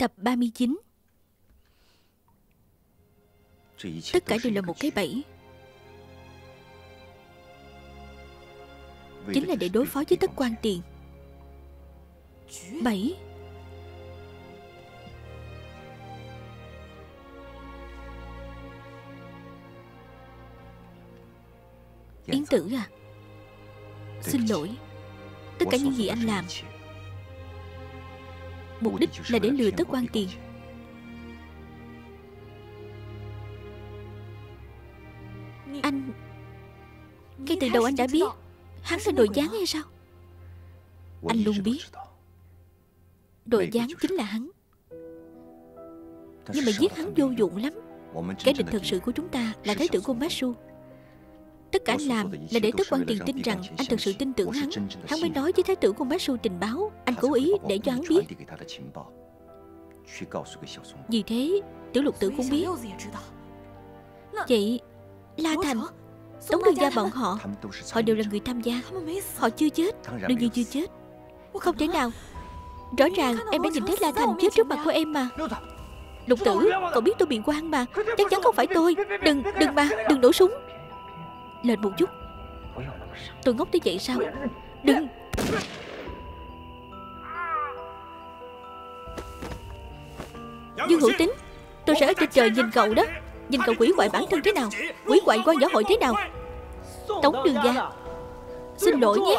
Tập 39. Tất cả đều là một cái bẫy. Chính là để đối phó với tất quan tiền. Bẫy. Yến Tử à, xin lỗi. Tất cả những gì anh làm mục đích là để lừa tất quan tiền. Anh, ngay từ đầu anh đã biết hắn là đội gián hay sao? Anh luôn biết đội gián chính là hắn, nhưng mà giết hắn vô dụng lắm. Cái địch thật sự của chúng ta là Thái tử của Matsu. Tất cả anh làm là để tất quan tiền tin rằng anh thật sự tin tưởng hắn. Hắn mới nói với Thái tử của Matsu tình báo anh cố ý để cho hắn biết. Vì thế Tiểu Lục Tử cũng biết. Vậy La Thành, Tống Đương Gia bọn họ, họ đều là người tham gia. Họ chưa chết. Đương nhiên chưa chết. Không thể nào. Rõ ràng em đã nhìn thấy La Thành chết trước mặt của em mà. Lục Tử, cậu biết tôi bị quan mà. Chắc chắn không phải tôi. Đừng mà, đừng nổ súng. Lên một chút. Tôi ngốc tới vậy sao? Đừng. Dương Hữu Tín, tôi sẽ ở trên trời nhìn cậu đó. Nhìn cậu quỷ hoại bản thân thế nào, quỷ hoại quan võ hội thế nào. Tống Đương Gia, xin lỗi nhé.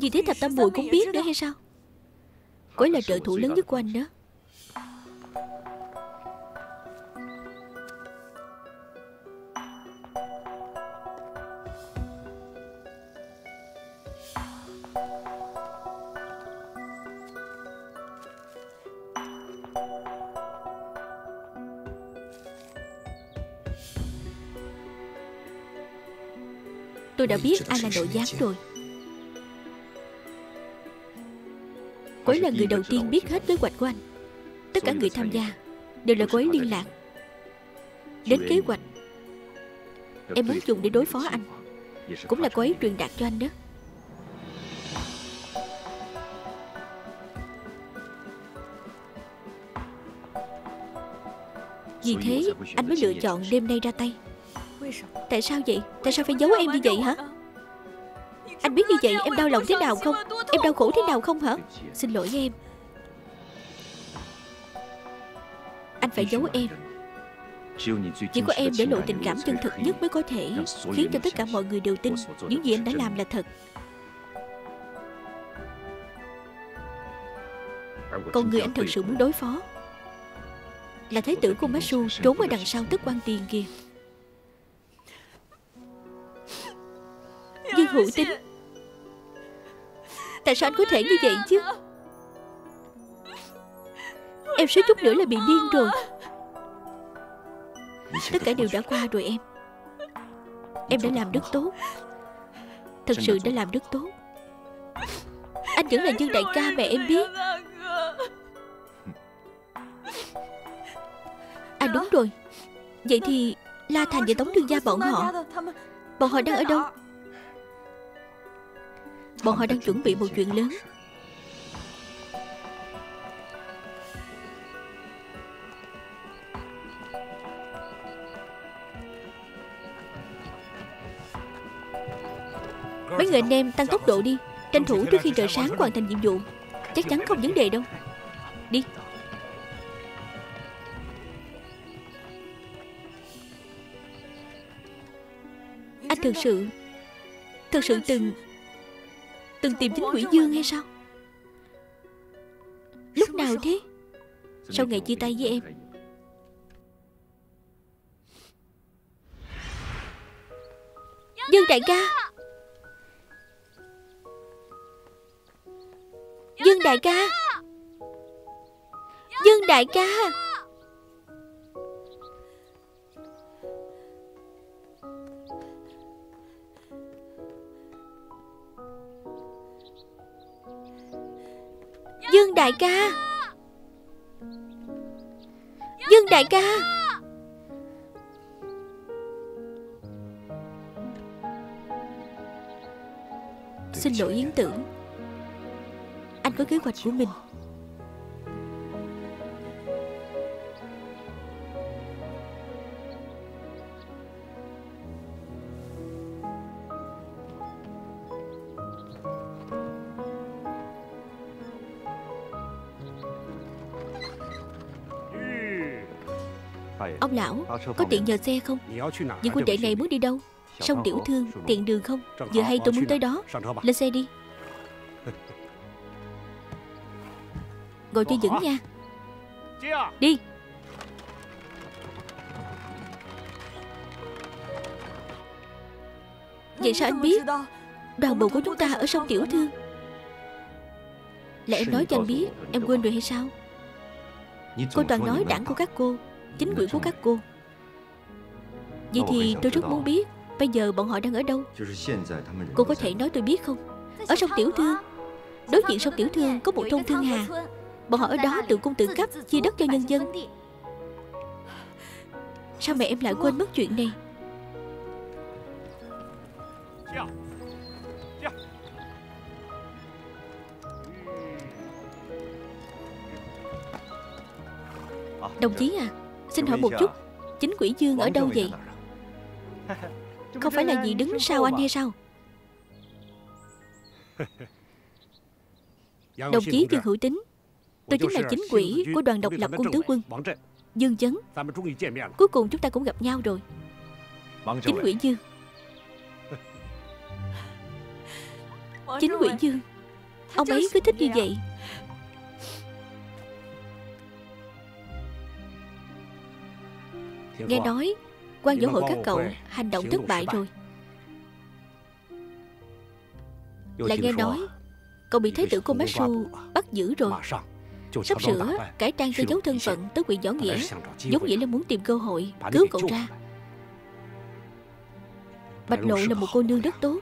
Vì thế Thập Tam Muội cũng biết nữa hay sao? Cô ấy là trợ thủ lớn nhất của anh đó. Tôi đã biết ai là nội gián rồi. Cô ấy là người đầu tiên biết hết kế hoạch của anh. Tất cả người tham gia đều là cô ấy liên lạc đến kế hoạch em muốn dùng để đối phó anh. Cũng là cô ấy truyền đạt cho anh đó. Vì thế anh mới lựa chọn đêm nay ra tay. Tại sao vậy? Tại sao phải giấu em như vậy hả? Anh biết như vậy em đau lòng thế nào không? Em đau khổ thế nào không hả? Xin lỗi với em. Anh phải giấu em. Chỉ có em để lộ tình cảm chân thực nhất mới có thể khiến cho tất cả mọi người đều tin những gì anh đã làm là thật. Còn người anh thật sự muốn đối phó là Thái tử của Matsu trốn ở đằng sau tất quan tiền kia. Dương Hữu Tín, tại sao anh có thể như vậy chứ? Em suýt chút nữa là bị điên rồi. Tất cả đều đã qua rồi em. Em đã làm rất tốt. Thật sự đã làm rất tốt. Anh vẫn là Dương đại ca mẹ em biết. À đúng rồi. Vậy thì La Thành và Tống Đương Gia bọn họ đang ở đâu? Bọn họ đang chuẩn bị một chuyện lớn. Mấy người anh em tăng tốc độ đi. Tranh thủ trước khi trời sáng hoàn thành nhiệm vụ. Chắc chắn không vấn đề đâu. Đi. Anh thực sự từng tìm chính quỷ Dương hay sao? Lúc nào thế? Sau ngày chia tay với em. Dương đại ca, Dương đại ca, Dương đại ca. Dương đại ca, Dương đại ca. Xin lỗi Yến Tử, anh có kế hoạch của mình. Ông lão, có tiện nhờ xe không? Những quân đệ này muốn đi đâu? Sông Tiểu Thương, tiện đường không? Vừa hay tôi muốn tới đó. Lên xe đi. Ngồi cho vững nha. Đi. Vậy sao anh biết? Đoàn bộ của chúng ta ở Sông Tiểu Thương. Là em nói cho anh biết, em quên rồi hay sao? Cô toàn nói đảng của các cô, chính quyền của các cô. Vậy thì tôi rất muốn biết bây giờ bọn họ đang ở đâu. Cô có thể nói tôi biết không? Ở Sông Tiểu Thương. Đối diện Sông Tiểu Thương có một thôn Thương Hà. Bọn họ ở đó tự cung tự cấp, chia đất cho nhân dân. Sao mẹ em lại quên mất chuyện này? Đồng chí à, xin hỏi một chút, chính quỷ Dương ở đâu vậy? Không phải là gì đứng sau anh hay sao? Đồng chí Dương Hữu Tín, tôi chính là chính quỷ của đoàn độc lập quân tứ quân Dương Chấn. Cuối cùng chúng ta cũng gặp nhau rồi. Chính quỷ Dương, chính quỷ Dương, ông ấy cứ thích như vậy. Nghe nói quan võ hội các cậu hành động thất bại rồi. Lại nghe nói cậu bị Thái tử của Matsu bắt giữ rồi. Sắp sửa cải trang che giấu thân phận tới huyện Võ Nghĩa. Giống nghĩa là muốn tìm cơ hội cứu cậu ra. Bạch Lộ là một cô nương rất tốt.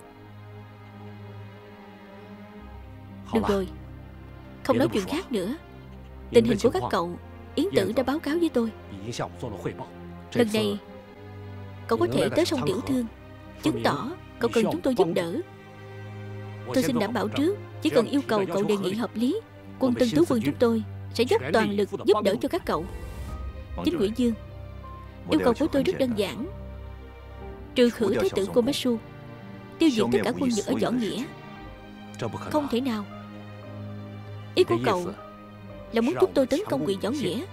Được rồi, không nói chuyện khác nữa. Tình hình của các cậu Yến Tử đã báo cáo với tôi. Lần này cậu có thể tới Sông Tiểu Thương, chứng tỏ cậu cần chúng tôi giúp đỡ. Tôi xin đảm bảo trước, chỉ cần yêu cầu cậu đề nghị hợp lý, quân Tân Tứ Quân chúng tôi sẽ dốc toàn lực giúp đỡ cho các cậu. Chính quỷ Dương, yêu cầu của tôi rất đơn giản. Trừ khử Thái tử của Matsu, tiêu diệt tất cả quân Nhật ở Võ Nghĩa. Không thể nào. Ý của cậu là muốn chúng tôi tấn công huyện Võ Nghĩa.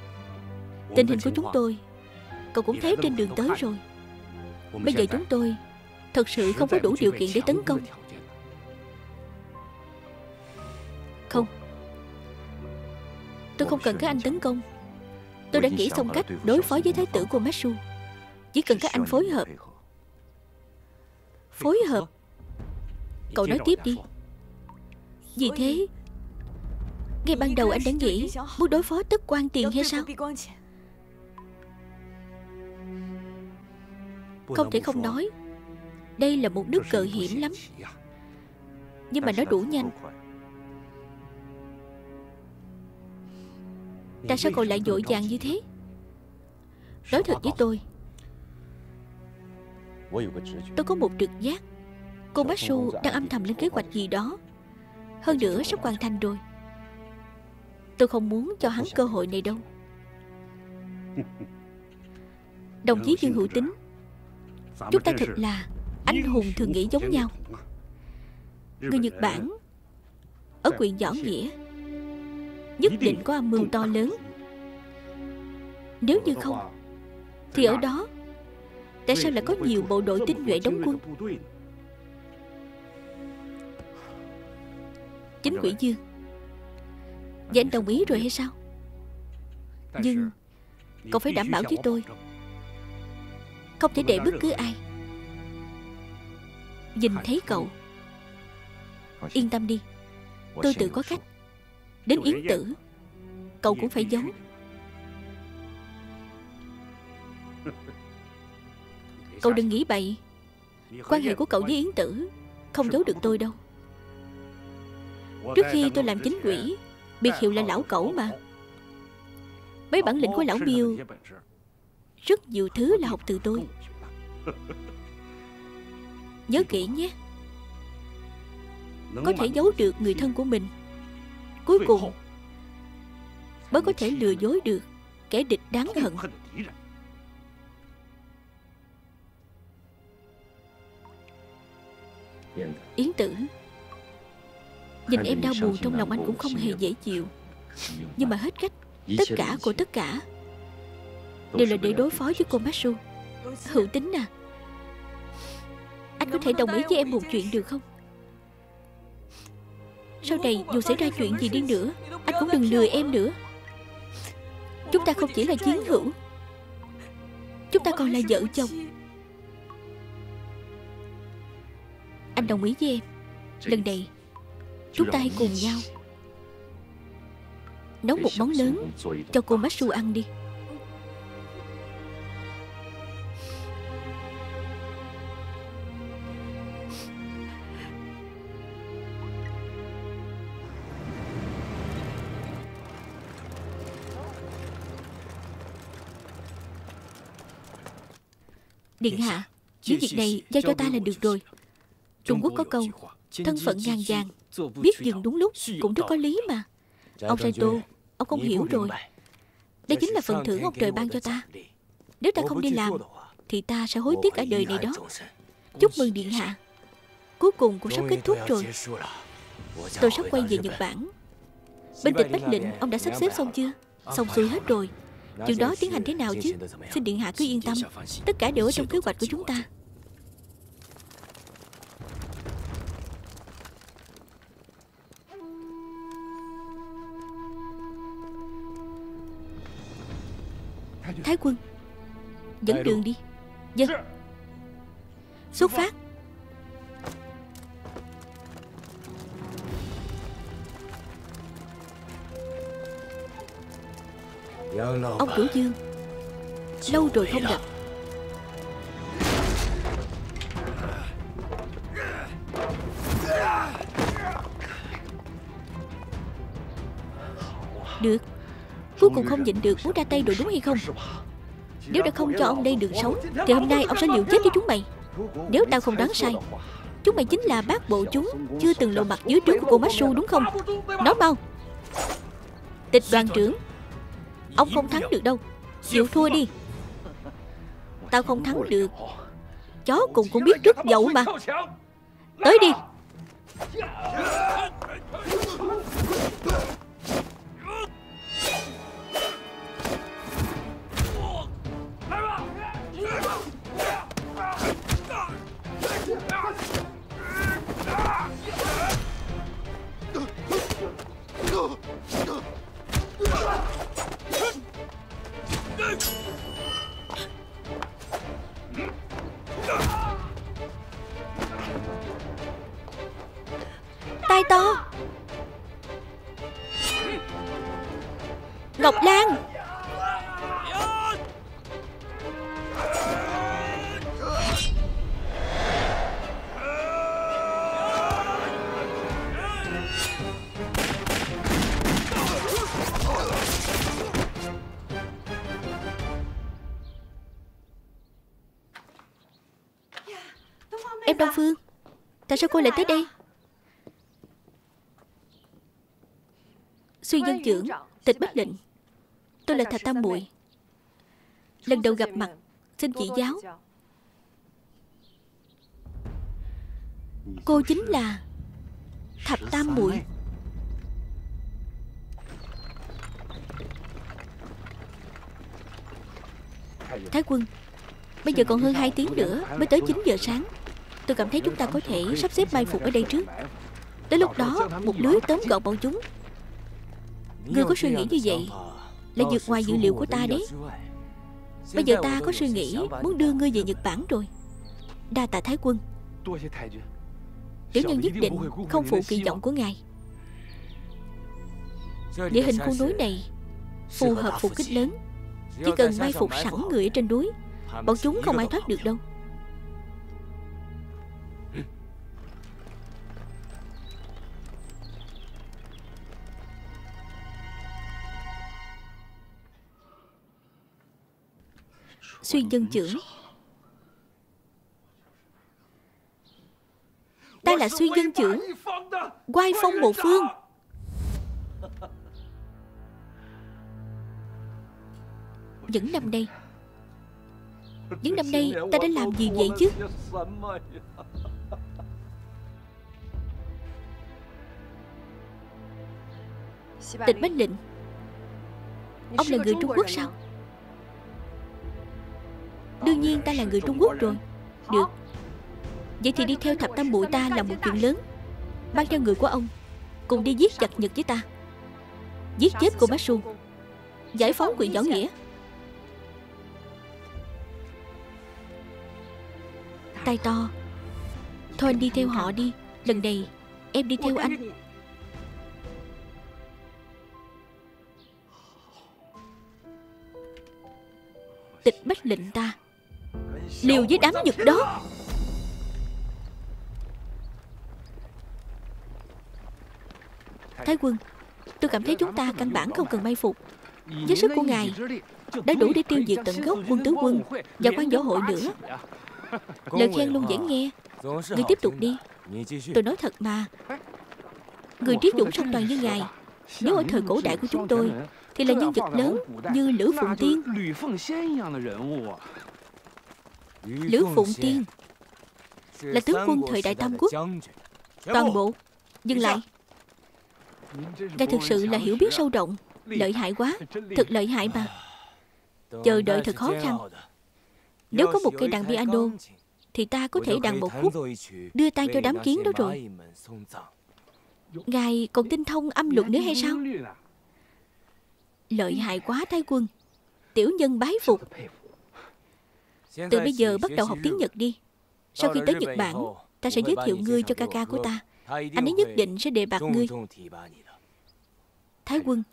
Tình hình của chúng tôi cậu cũng thấy trên đường tới rồi. Bây giờ chúng tôi thật sự không có đủ điều kiện để tấn công. Không, tôi không cần các anh tấn công. Tôi đã nghĩ xong cách đối phó với Thái tử của Matsu. Chỉ cần các anh phối hợp. Phối hợp? Cậu nói tiếp đi. Vì thế ngay ban đầu anh đã nghĩ muốn đối phó tất quan tiền hay sao? Không thể không nói, đây là một nước cờ hiểm lắm. Nhưng mà nó đủ nhanh. Tại sao cậu lại vội vàng như thế? Nói thật với tôi, tôi có một trực giác cô Matsu đang âm thầm lên kế hoạch gì đó. Hơn nữa sắp hoàn thành rồi. Tôi không muốn cho hắn cơ hội này đâu. Đồng chí Dương Hữu Tín, chúng ta thật là anh hùng thường nghĩ giống nhau. Người Nhật Bản ở huyện Võ Nghĩa nhất định có âm mưu to lớn. Nếu như không thì ở đó tại sao lại có nhiều bộ đội tinh nhuệ đóng quân? Chính quỷ Dương, vậy anh đồng ý rồi hay sao? Nhưng cậu phải đảm bảo với tôi, không thể để bất cứ ai nhìn thấy cậu. Yên tâm đi, tôi tự có cách. Đến Yến Tử, cậu cũng phải giấu. Cậu đừng nghĩ bậy. Quan hệ của cậu với Yến Tử không giấu được tôi đâu. Trước khi tôi làm chính quỷ, biệt hiệu là lão cẩu mà. Mấy bản lĩnh của lão Miêu, rất nhiều thứ là học từ tôi. Nhớ kỹ nhé. Có thể giấu được người thân của mình, cuối cùng mới có thể lừa dối được kẻ địch đáng hận. Yến Tử, nhìn em đau buồn trong lòng anh cũng không hề dễ chịu. Nhưng mà hết cách. Tất cả của tất cả đều là để đối phó với cô Matsu. Hữu Tín à, anh có thể đồng ý với em một chuyện được không? Sau này dù xảy ra chuyện gì đi nữa, anh cũng đừng lừa em nữa. Chúng ta không chỉ là chiến hữu, chúng ta còn là vợ chồng. Anh đồng ý với em. Lần này chúng ta hãy cùng nhau nấu một món lớn cho cô Matsu ăn đi. Điện hạ, những việc này giao cho ta là được rồi. Trung Quốc có câu thân phận ngàn vàng, biết dừng đúng lúc, cũng rất có lý mà. Ông Saito, ông không hiểu rồi. Đây chính là phần thưởng ông trời ban cho ta. Nếu ta không đi làm thì ta sẽ hối tiếc cả đời này đó. Chúc mừng điện hạ, cuối cùng cũng sắp kết thúc rồi. Tôi sắp quay về Nhật Bản. Bên tịch Bách Lĩnh ông đã sắp xếp xong chưa? Xong xuôi hết rồi. Chuyện đó tiến hành thế nào chứ? Xin điện hạ cứ yên tâm, tất cả đều ở trong kế hoạch của chúng ta. Thái quân, dẫn đường đi. Vâng. Xuất phát. Ông chủ Dương, lâu rồi không gặp. Được, cuối cùng không nhịn được muốn ra tay rồi đúng hay không? Nếu đã không cho ông đây đường sống thì hôm nay ông sẽ liều chết với chúng mày. Nếu tao không đoán sai, chúng mày chính là bác bộ chúng chưa từng lộ mặt dưới trướng của cô Matsu đúng không? Nói mau. Tịch đoàn trưởng, ông không thắng được đâu, chịu thua đi. Tao không thắng được, chó cùng cũng biết rất dậu mà. Tới đi. Tay to Ngọc Lan. Em Đông Phương, tại sao cô lại tới đây? Suy dân trưởng, tịch Bách Lệnh, tôi là Thạch Tam Bụi. Lần đầu gặp mặt, xin chỉ giáo. Cô chính là Thập Tam Muội. Thái quân, bây giờ còn hơn 2 tiếng nữa mới tới 9 giờ sáng. Tôi cảm thấy chúng ta có thể sắp xếp mai phục ở đây trước. Tới lúc đó, một lưới tóm gọn bọn chúng. Ngươi có suy nghĩ như vậy là vượt ngoài dự liệu của ta đấy. Bây giờ ta có suy nghĩ muốn đưa ngươi về Nhật Bản rồi. Đa tạ Thái quân. Tiểu nhân nhất định không phụ kỳ vọng của ngài. Địa hình khu núi này phù hợp phục kích lớn. Chỉ cần may phục sẵn người ở trên núi, bọn chúng không ai thoát được đâu. Xuyên dân trưởng. Ta là xuyên dân trưởng Quai Phong Một Phương. Những năm nay ta đã làm gì vậy chứ? Tịch Bách Lệnh, ông là người Trung Quốc sao? Đương nhiên ta là người Trung Quốc rồi. Được, vậy thì đi theo Thập Tam Muội ta là một chuyện lớn. Mang theo người của ông, cùng đi giết giặc Nhật với ta, giết chết cô Bá Xu, giải phóng quyền võ nghĩa. Tai to, thôi anh đi theo họ đi. Lần này em đi theo anh. Tịch Bách Lệnh ta liều với đám Nhật đó. Thái quân, tôi cảm thấy chúng ta căn bản không cần may phục. Với sức của ngài đã đủ để tiêu diệt tận gốc quân tứ quân và quan võ hội nữa. Lời khen luôn dễ nghe. Người tiếp tục đi. Tôi nói thật mà, người trí dũng song toàn như ngài, nếu ở thời cổ đại của chúng tôi thì là nhân vật lớn như Lữ Phụng Tiên. Lữ Phụng Tiên là tướng quân thời đại Tam Quốc. Toàn bộ. Dừng lại. Ngài thực sự là hiểu biết sâu rộng. Lợi hại quá. Thật lợi hại mà. Chờ đợi thật khó khăn. Nếu có một cây đàn piano thì ta có thể đàn một khúc đưa tay cho đám kiến đó rồi. Ngài còn tinh thông âm luật nữa hay sao? Lợi hại quá Thái quân, tiểu nhân bái phục. Từ bây giờ bắt đầu học tiếng Nhật đi. Sau khi tới Nhật Bản, ta sẽ giới thiệu ngươi cho ca của ta. Anh ấy nhất định sẽ đề bạt ngươi. Thái quân,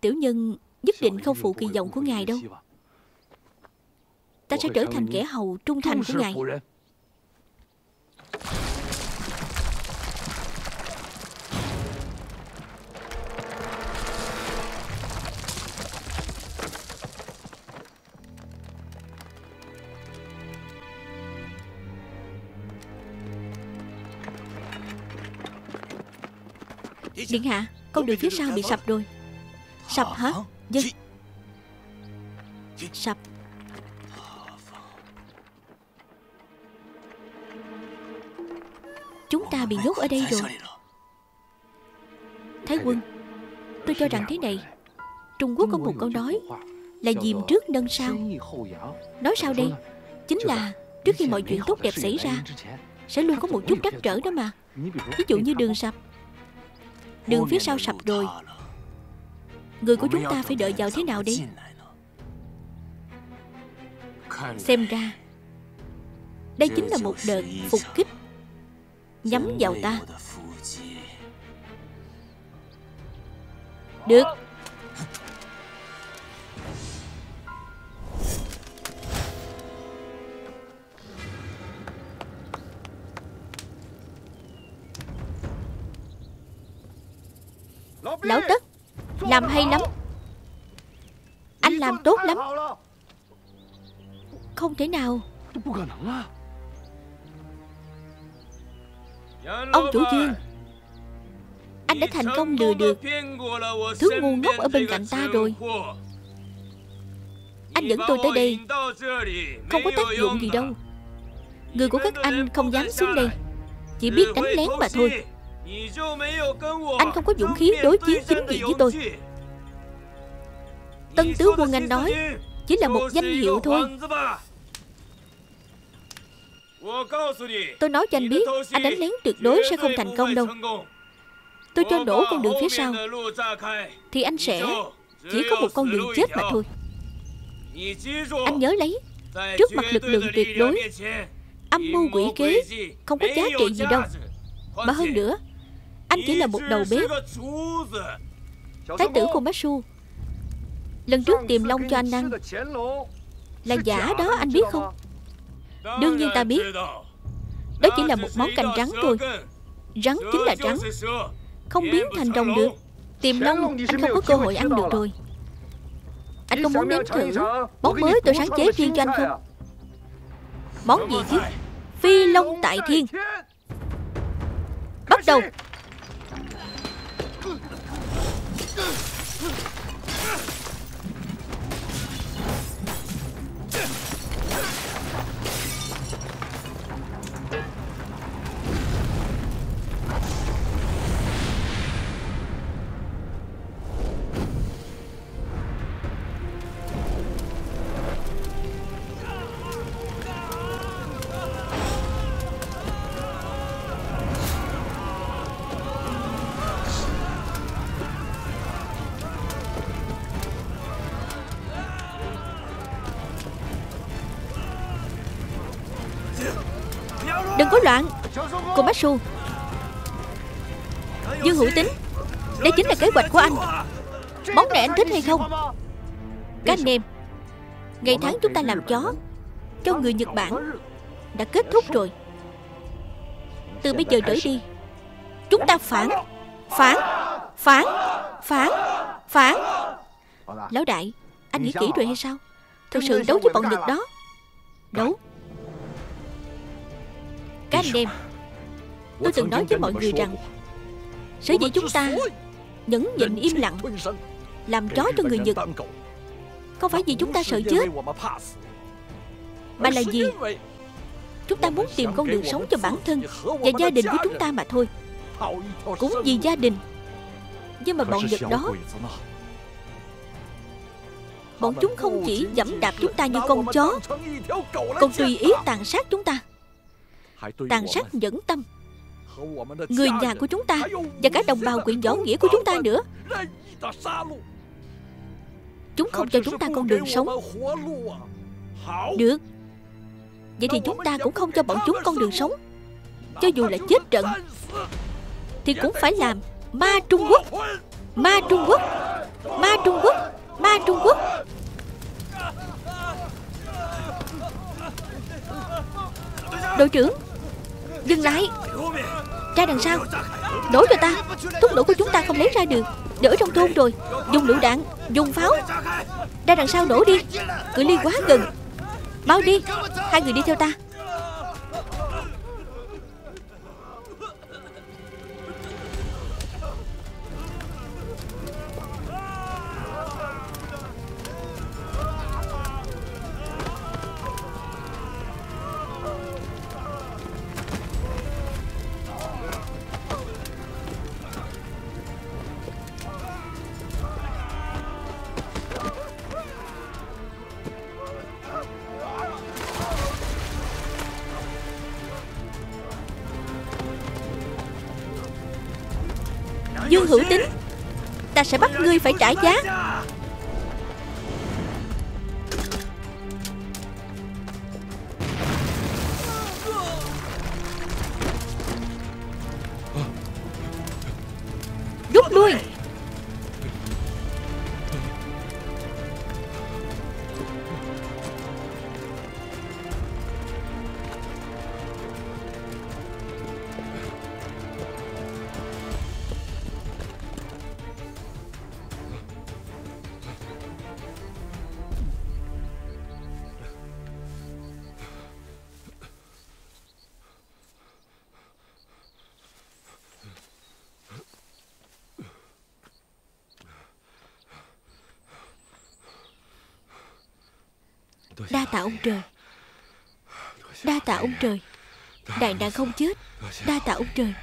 tiểu nhân nhất định không phụ kỳ vọng của ngài đâu. Ta sẽ trở thành kẻ hầu trung thành của ngài. Điện hạ, con đường phía sau bị sập rồi. Sập hả? Vâng. Sập. Chúng ta bị nhốt ở đây rồi. Thái quân, tôi cho rằng thế này. Trung Quốc có một câu nói là dìm trước nâng sau. Nói sao đây? Chính là trước khi mọi chuyện tốt đẹp xảy ra sẽ luôn có một chút trắc trở đó mà. Ví dụ như đường sập. Đường phía sau sập rồi, người của chúng ta phải đợi vào thế nào đi? Xem ra đây chính là một đợt phục kích nhắm vào ta. Được. Lão Tất, làm hay lắm. Anh làm tốt lắm. Không thể nào. Ông chủ Dương, anh đã thành công lừa được thứ ngu ngốc ở bên cạnh ta rồi. Anh dẫn tôi tới đây không có tác dụng gì đâu. Người của các anh không dám xuống đây, chỉ biết đánh lén mà thôi. Anh không có dũng khí đối chiến chính diện với tôi. Tân tướng quân anh nói chỉ là một danh hiệu thôi. Tôi nói cho anh biết, anh đánh lén tuyệt đối sẽ không thành công đâu. Tôi cho nổ con đường phía sau thì anh sẽ chỉ có một con đường chết mà thôi. Anh nhớ lấy, trước mặt lực lượng tuyệt đối, Âm mưu quỷ kế không có giá trị gì đâu. Mà hơn nữa, anh chỉ là một đầu bếp. Thái tử của Matsu lần trước tìm long cho anh ăn là giả đó, anh biết không? Đương nhiên ta biết. Đó chỉ là một món canh rắn thôi. Rắn chính là rắn, không biến thành rồng được. Tìm long anh không có cơ hội ăn được rồi. Anh không muốn nếm thử món mới tôi sáng chế riêng cho anh không? Món gì chứ? Phi long tại thiên. Bắt đầu. Đừng có loạn. Cô Matsu, Dương Hữu Tín, đây chính là kế hoạch của anh. Món này anh thích hay không? Các anh em, ngày tháng chúng ta làm chó cho người Nhật Bản đã kết thúc rồi. Từ bây giờ trở đi, chúng ta phản. Phản. Phản. Phản. Phản. Lão đại, anh nghĩ kỹ rồi hay sao? Thật sự đấu với bọn Nhật đó. Đấu. Các anh em, tôi từng nói với mọi người rằng sở dĩ chúng ta nhẫn nhịn im lặng làm chó cho người Nhật không phải vì chúng ta sợ chết, mà là vì chúng ta muốn tìm con đường sống cho bản thân và gia đình của chúng ta mà thôi. Cũng vì gia đình. Nhưng mà bọn Nhật đó, bọn chúng không chỉ dẫm đạp chúng ta như con chó, còn tùy ý tàn sát chúng ta, tàn sát nhẫn tâm người nhà của chúng ta và cả đồng bào quyện võ nghĩa của chúng ta nữa. Chúng không cho chúng ta con đường sống. Được, vậy thì chúng ta cũng không cho bọn chúng con đường sống. Cho dù là chết trận thì cũng phải làm ma Trung Quốc. Ma Trung Quốc. Ma Trung Quốc. Ma Trung Quốc. Đội trưởng, dừng lại. Ra đằng sau. Đổ cho ta. Thuốc nổ của chúng ta không lấy ra được, để ở trong thôn rồi. Dùng lựu đạn, dùng pháo. Ra đằng sau nổ đi. Cự ly quá gần. Mau đi. Hai người đi theo ta. Dương Hữu Tín, ta sẽ bắt ngươi phải trả giá. Rút lui. Đa tạ ông trời. Đa tạ ông trời. Đại nạn không chết. Đa tạ ông trời.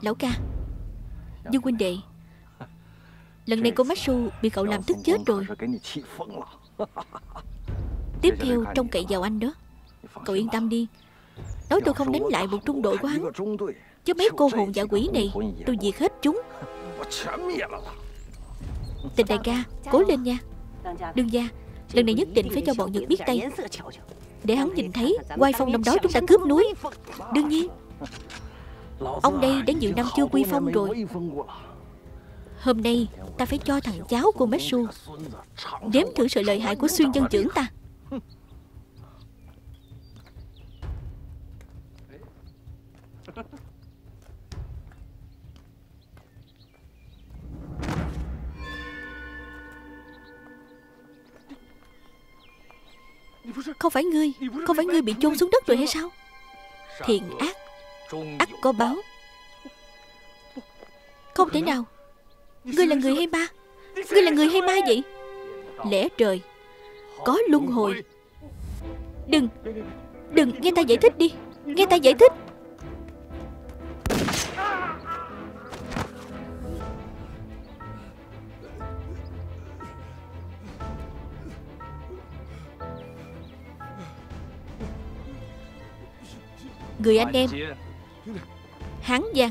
Lão ca, Dương huynh đệ, lần này cô Matsu bị cậu làm tức chết rồi. Tiếp theo trông cậy vào anh đó. Cậu yên tâm đi, Nói tôi không đánh lại một trung đội của hắn, chứ mấy cô hồn dạ quỷ này tôi diệt hết chúng. Tình đại ca, cố lên nha. Đương gia, lần này nhất định phải cho bọn Nhật biết tay, để hắn nhìn thấy oai phong năm đó chúng ta cướp núi. Đương nhiên, ông đây đã nhiều năm chưa quy phong rồi. Hôm nay ta phải cho thằng cháu của Matsu đếm thử sự lợi hại của xuyên dân trưởng ta. Không phải ngươi bị chôn xuống đất rồi hay sao? Thiện ác, ắt có báo. Không thể nào. Ngươi là người hay ma? Ngươi là người hay ma vậy? Lẽ trời có luân hồi. Đừng nghe ta giải thích đi. Nghe ta giải thích. Người anh em Hán Giang,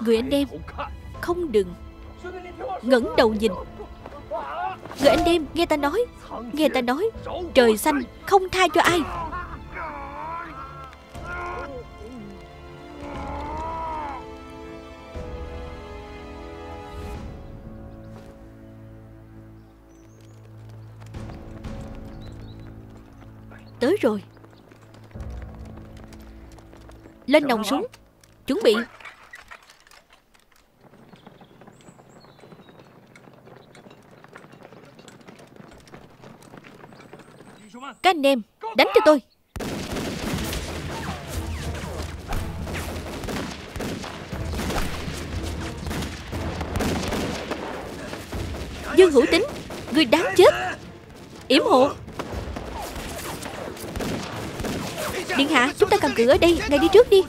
người anh em không đừng ngẩng đầu nhìn. Người anh em nghe ta nói, nghe ta nói, trời xanh không tha cho ai. Tới rồi. Lên nòng súng, chuẩn bị. Các anh em, đánh cho tôi. Dương Hữu Tín, người đáng chết. Yểm hộ. Điện hạ, chúng ta cầm cự ở đây, ngài đi trước đi.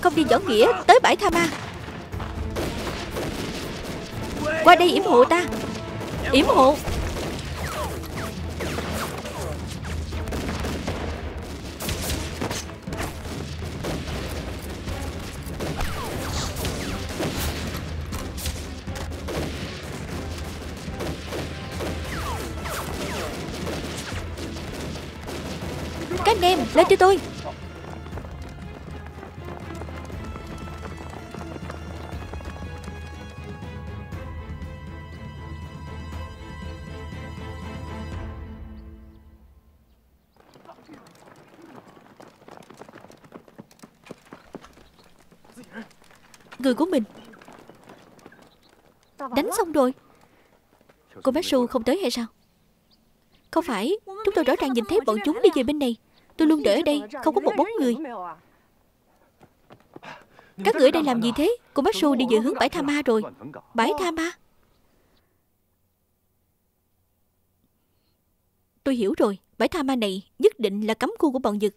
Không đi võ nghĩa, tới bãi Tha Ma. Qua đây yểm hộ ta. Yểm hộ. Lên cho tôi. Người của mình đánh xong rồi. Cô Matsu không tới hay sao? Không phải, chúng tôi rõ ràng nhìn thấy bọn chúng đi về bên này. Tôi luôn đợi ở đây, không có một bóng người. Các người ở đây làm gì thế? Cô Matsu đi về hướng bãi Tha Ma rồi. Bãi Tha Ma. Tôi hiểu rồi, bãi Tha Ma này nhất định là cấm khu của bọn Nhật.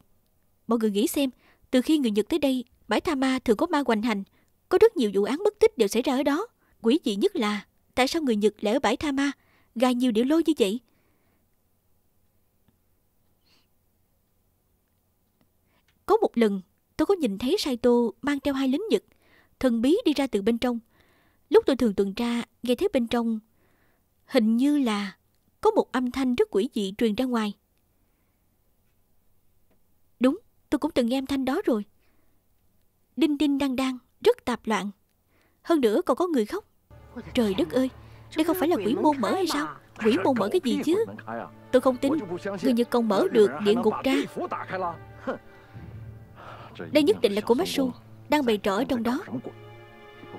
Mọi người nghĩ xem, từ khi người Nhật tới đây, bãi Tha Ma thường có ma hoành hành. Có rất nhiều vụ án mất tích đều xảy ra ở đó. Quỷ dị nhất là, tại sao người Nhật lại ở bãi Tha Ma, gài nhiều điệu lôi như vậy? Có một lần, tôi có nhìn thấy Saito mang theo hai lính Nhật, thần bí đi ra từ bên trong. Lúc tôi thường tuần tra, nghe thấy bên trong, hình như là có một âm thanh rất quỷ dị truyền ra ngoài. Đúng, tôi cũng từng nghe âm thanh đó rồi. Đinh đinh đang đang, rất tạp loạn. Hơn nữa còn có người khóc. Trời đất ơi, đây không phải là quỷ môn mở hay sao? Quỷ môn mở cái gì chứ? Tôi không tin, người Nhật còn mở được địa ngục ra. Đây nhất định là của Matsu đang bày trò ở trong đó.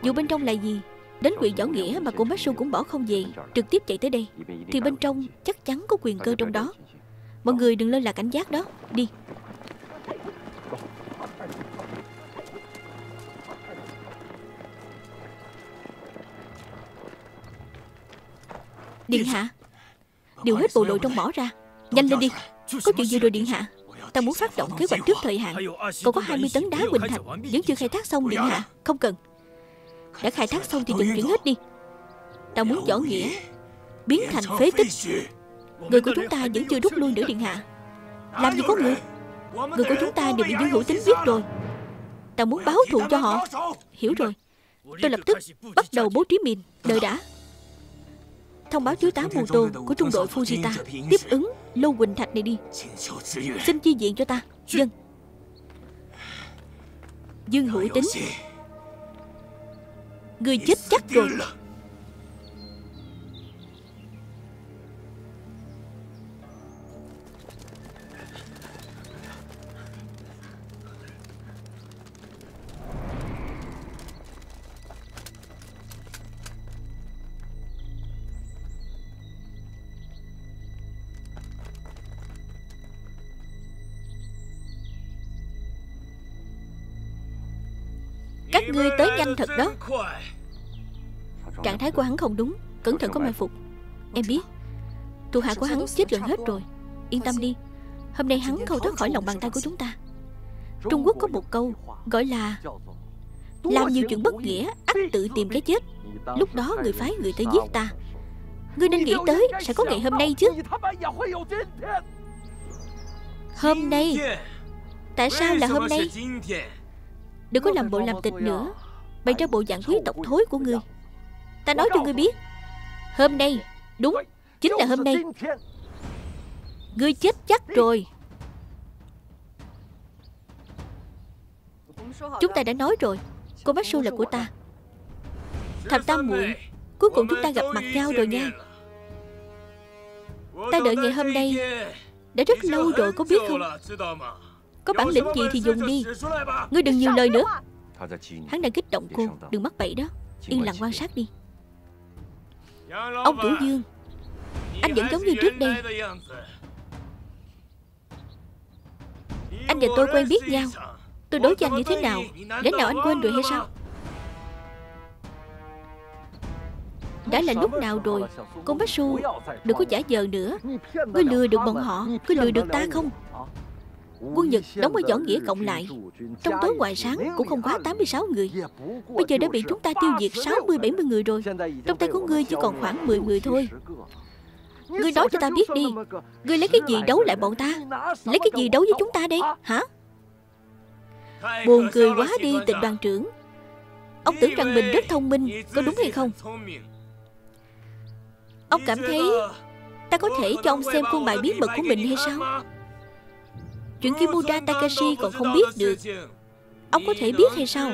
Dù bên trong là gì, đến quyền võ nghĩa mà của Matsu cũng bỏ không về, trực tiếp chạy tới đây, thì bên trong chắc chắn có quyền cơ trong đó. Mọi người đừng lơ là cảnh giác đó. Đi. Điện hạ, điều hết bộ đội trong mỏ ra. Nhanh lên đi. Có chuyện gì rồi điện hạ? Ta muốn phát động kế hoạch trước thời hạn. Còn có 20 tấn đá Quỳnh Thạch vẫn chưa khai thác xong điện hạ. Không cần. Đã khai thác xong thì đừng chuyển hết đi. Ta muốn võ nghĩa biến thành phế tích. Người của chúng ta vẫn chưa rút lui nữa điện hạ. Làm gì có người. Người của chúng ta đều bị Dương Hữu Tín giết rồi. Ta muốn báo thù cho họ. Hiểu rồi. Tôi lập tức bắt đầu bố trí mìn. Đợi đã. Thông báo thiếu tá mù tù của trung đội Fujita tiếp ứng lô Quỳnh Thạch này đi. Xin chi viện cho ta. Dân. Dương Hữu Tín, người chết chắc rồi. Các ngươi tới nhanh thật đó. Trạng thái của hắn không đúng. Cẩn thận có mai phục. Em biết. Thủ hạ của hắn chết gần hết rồi. Yên tâm đi. Hôm nay hắn không thoát khỏi lòng bàn tay của chúng ta. Trung Quốc có một câu gọi là làm nhiều chuyện bất nghĩa, ắt tự tìm cái chết. Lúc đó người phái người tới giết ta. Ngươi nên nghĩ tới sẽ có ngày hôm nay chứ. Hôm nay. Tại sao là hôm nay? Đừng có làm bộ làm tịch nữa, bày ra bộ dạng quý tộc thối của ngươi. Ta nói cho ngươi biết, hôm nay, đúng, chính là hôm nay. Ngươi chết chắc rồi. Chúng ta đã nói rồi, cô Matsu là của ta. Thập Tam Muội, cuối cùng chúng ta gặp mặt nhau rồi nha. Ta đợi ngày hôm nay đã rất lâu rồi, có biết không? Có bản lĩnh gì thì dùng đi. Ngươi đừng nhiều lời nữa. Hắn đang kích động cô. Đừng mắc bậy đó. Yên lặng quan sát đi. Ông chủ Dương, anh vẫn giống như trước đây. Anh và tôi quen biết nhau. Tôi đối với anh như thế nào, lẽ nào anh quên rồi hay sao? Đã là lúc nào rồi, cô Matsu, đừng có giả vờ nữa. Ngươi lừa được bọn họ, ngươi lừa được ta không? Quân Nhật đóng với võ nghĩa cộng lại, trong tối ngoài sáng cũng không quá 86 người. Bây giờ đã bị chúng ta tiêu diệt 60-70 người rồi. Trong tay của ngươi chỉ còn khoảng 10 người thôi. Ngươi nói cho ta biết đi, ngươi lấy cái gì đấu lại bọn ta? Lấy cái gì đấu với chúng ta đây? Hả? Buồn cười quá đi, Tịch đoàn trưởng. Ông tưởng rằng mình rất thông minh, có đúng hay không? Ông cảm thấy ta có thể cho ông xem khuôn bài bí mật của mình hay sao? Chuyện Kimura Takashi còn không biết được, ông có thể biết hay sao?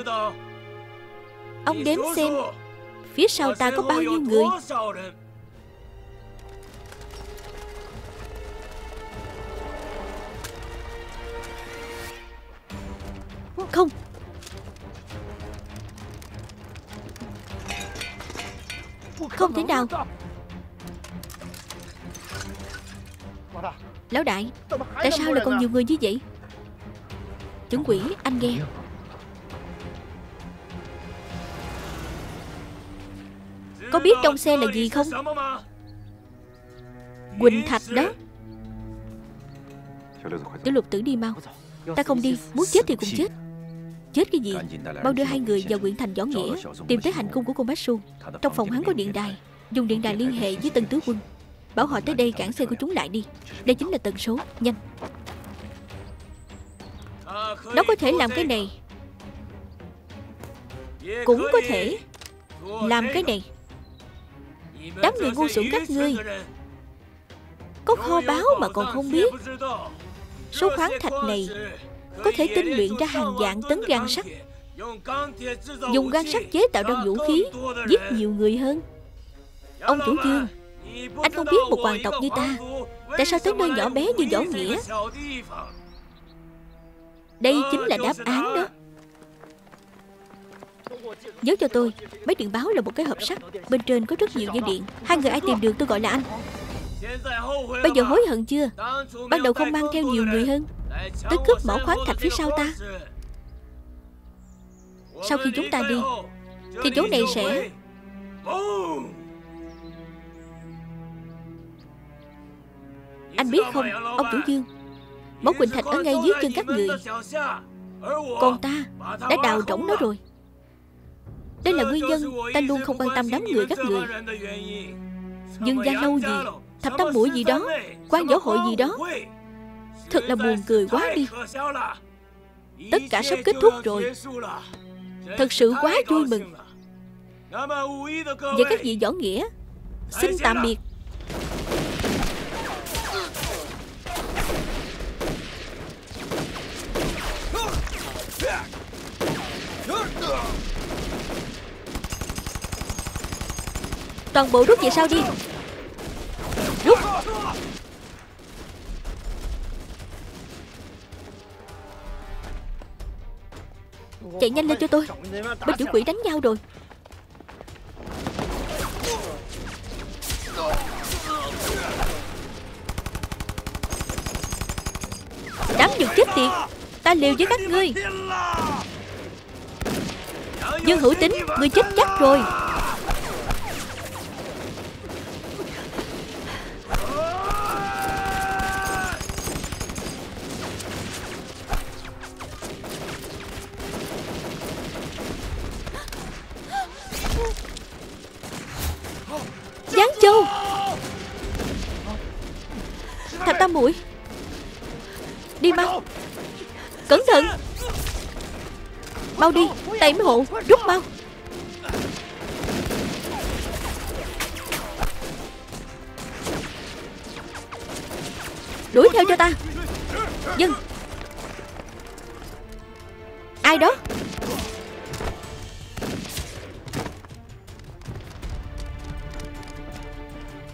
Ông đếm xem phía sau ta có bao nhiêu người. Không. Không thể nào. Lão đại, tại sao lại còn nhiều người như vậy? Chuẩn quỷ, anh nghe. Có biết trong xe là gì không? Quỳnh Thạch đó. Tiểu Lục Tử đi mau. Ta không đi, muốn chết thì cũng chết. Chết cái gì? Bao đưa hai người vào huyện thành võ nghĩa, tìm tới hành cung của cô Matsu. Trong phòng hắn có điện đài, dùng điện đài liên hệ với Tân Tứ Quân. Bảo họ tới đây cản xe của chúng lại đi. Đây chính là tần số, nhanh. Nó có thể làm cái này, cũng có thể làm cái này. Đám người ngu xuẩn các ngươi, có kho báu mà còn không biết. Số khoáng thạch này có thể tinh luyện ra hàng vạn tấn gang sắt. Dùng gang sắt chế tạo ra vũ khí, giết nhiều người hơn. Ông chủ Dương, anh không biết một hoàng tộc như ta tại sao tới nơi nhỏ bé như võ nghĩa? Đây chính là đáp án đó. Nhớ cho tôi, máy điện báo là một cái hộp sắt, bên trên có rất nhiều dây điện. Hai người ai tìm được tôi gọi là anh. Bây giờ hối hận chưa? Ban đầu không mang theo nhiều người hơn, tới cướp mỏ khoáng thạch phía sau ta. Sau khi chúng ta đi thì chỗ này sẽ... Anh biết không, ông chủ Dương, mỏ Quỳnh Thạch ở ngay dưới chân các người, còn ta đã đào rỗng nó rồi. Đây là nguyên nhân ta luôn không quan tâm đám người các người. Nhưng gia lâu gì, Thập Tam Muội gì đó, quan võ hội gì đó, Thật là buồn cười quá đi. Tất cả sắp kết thúc rồi. Thật sự quá vui mừng. Vậy các vị võ nghĩa, xin tạm biệt. Toàn bộ rút về sau đi. Rút. Chạy nhanh lên cho tôi. Bên tiểu quỷ đánh nhau rồi. Đám giật chết tiệt. Ta liều với các ngươi. Dương Hữu Tín, ngươi chết chắc rồi. Thập Tam Muội, đi mau. Cẩn thận. Mau đi, ta yểm hộ. Rút mau. Đuổi theo cho ta. Dừng. Ai đó?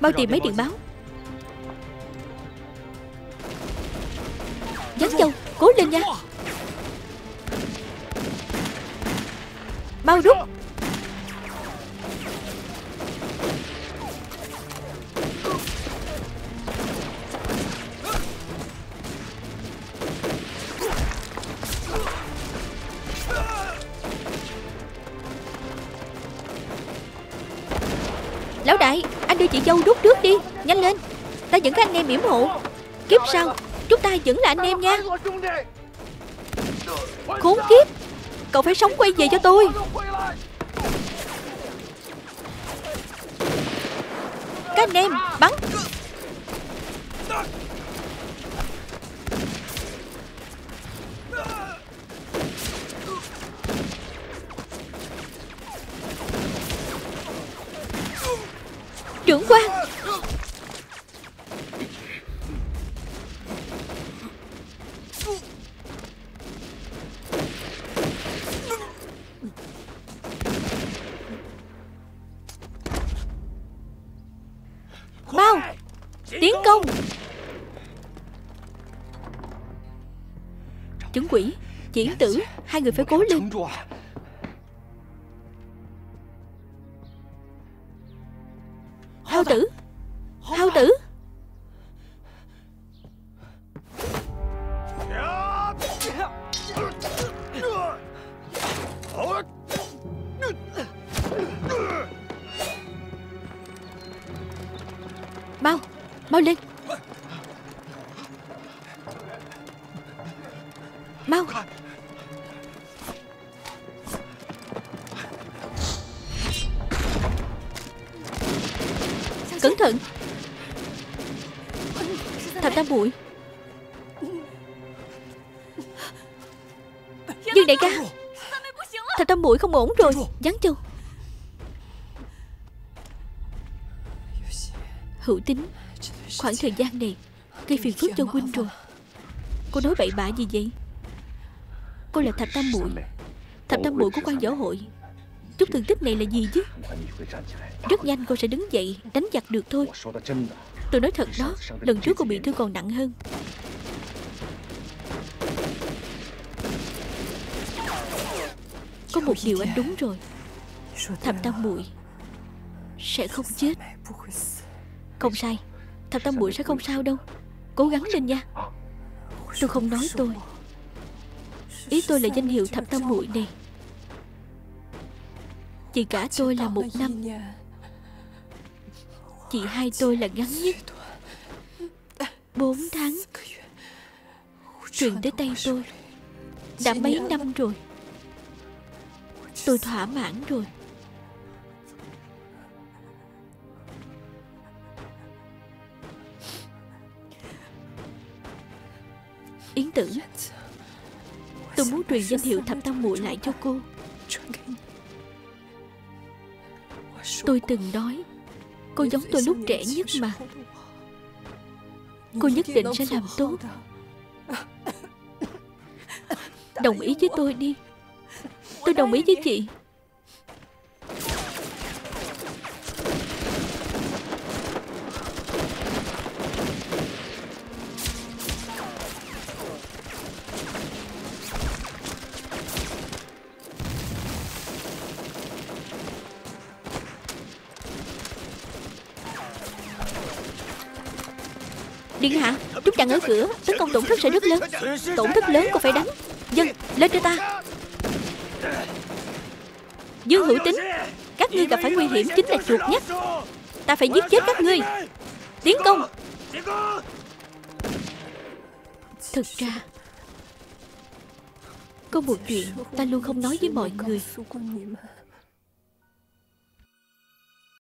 Mau tìm mấy điện báo. Dán Châu, cố lên nha. Mau rút. Lão đại, anh đưa chị dâu rút trước đi. Nhanh lên. Ta vẫn các anh em yểm hộ. Kiếp sau chúng ta vẫn là anh em nha. Khốn kiếp. Cậu phải sống quay về cho tôi. Các anh em bắn. Trưởng quan. Mau tiến công. Trấn quỷ, Yến Tử, hai người phải cố lên. Hao tử, hao tử. Mau, mau lên. Mau. Cẩn thận. Thập Tam Muội. Dương đại ca, Thập Tam Muội không ổn rồi. Dán Châu. Hữu Tín, khoảng thời gian này gây phiền phức cho huynh rồi. Cô nói bậy bạ gì vậy? Cô là Thạch Tam Bụi, Thạch Tam Bụi của quan võ hội. Chút thương tích này là gì chứ? Rất nhanh cô sẽ đứng dậy đánh giặc được thôi. Tôi nói thật đó, lần trước cô bị thương còn nặng hơn. Có một điều anh đúng rồi, Thạch Tam Bụi sẽ không chết. Không sai, Thập Tam Muội sẽ không sao đâu. Cố gắng lên nha. Tôi không nói tôi. Ý tôi là danh hiệu Thập Tam Muội này. Chị cả tôi là 1 năm. Chị hai tôi là ngắn nhất, 4 tháng. Truyền tới tay tôi đã mấy năm rồi. Tôi thỏa mãn rồi. Tử, tôi muốn truyền danh hiệu Thập Tam Muội lại cho cô. Tôi từng nói cô giống tôi lúc trẻ nhất mà. Cô nhất định sẽ làm tốt. Đồng ý với tôi đi. Tôi đồng ý với chị. Điên hả? Trúc chàng ở cửa, tấn công tổn thất sẽ rất lớn. Tổn thất lớn cô phải đánh. Dân, lên cho ta. Dương Hữu Tín, các ngươi gặp phải nguy hiểm chính là chuột nhắt. Ta phải giết chết các ngươi. Tiến công. Thực ra có một chuyện ta luôn không nói với mọi người.